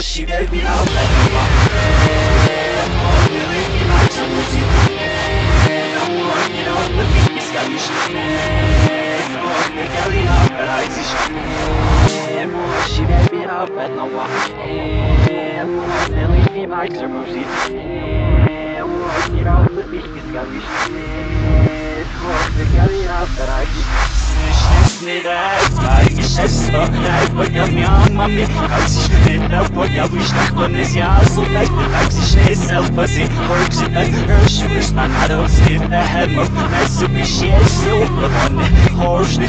She made me out I